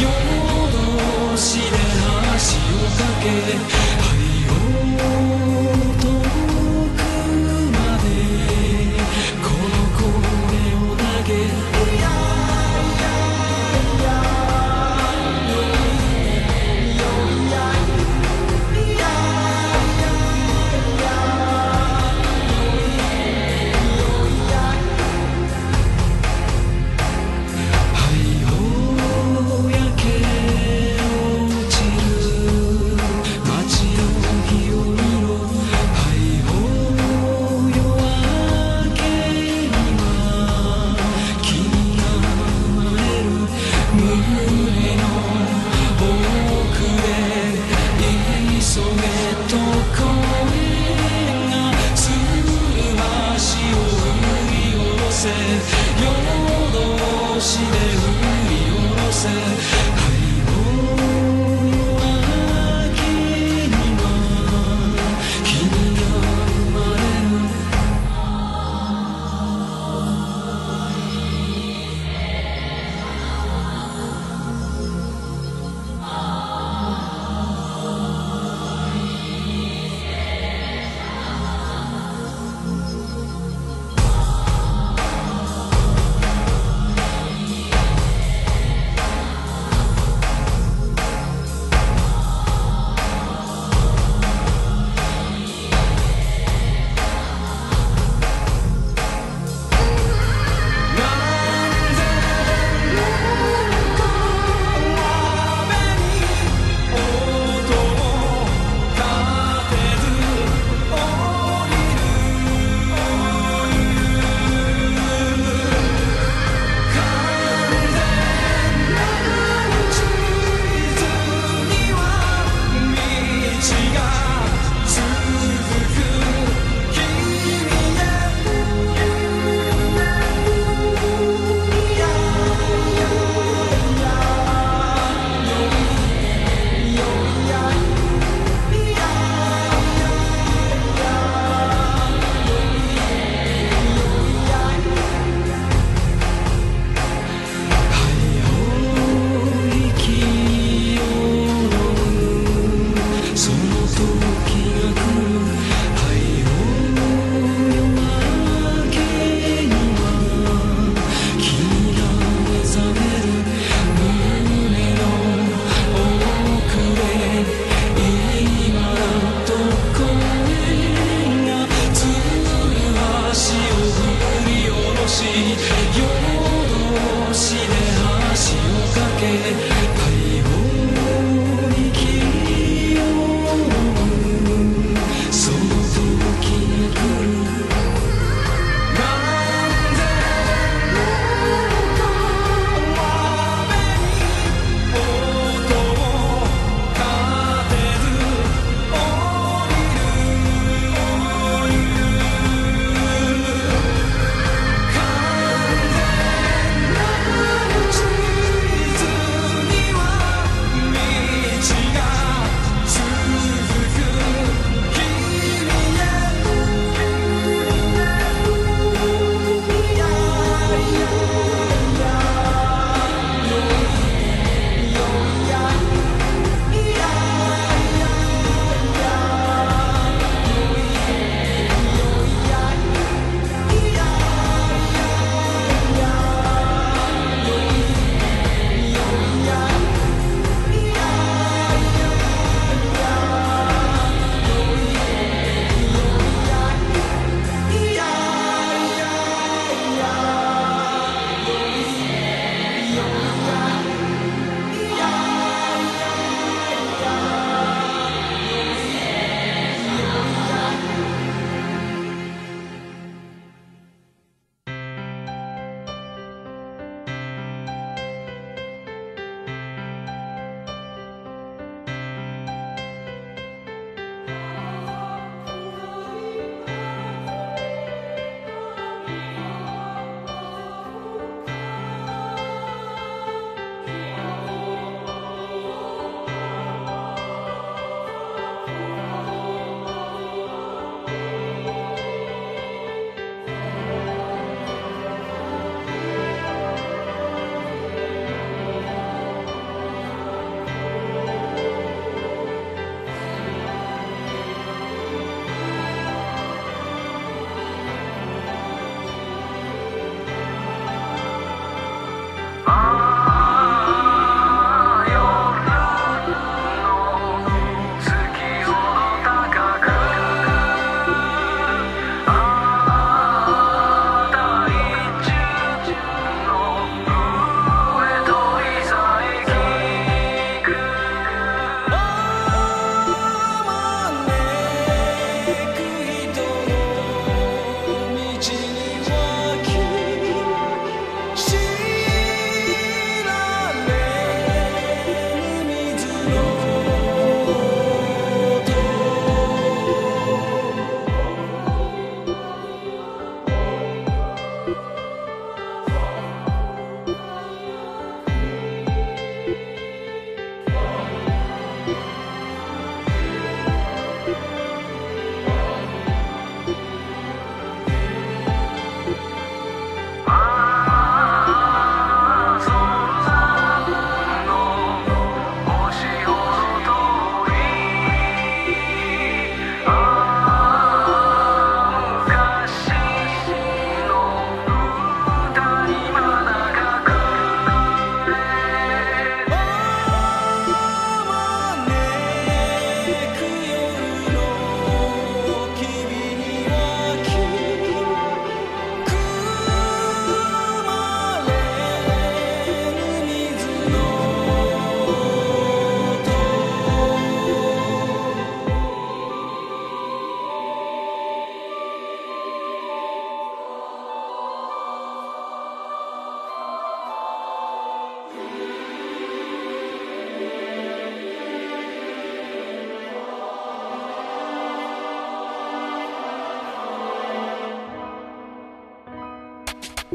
夜通しで橋をかけ愛を夜通しで振り下ろせ「夜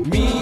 Thank you.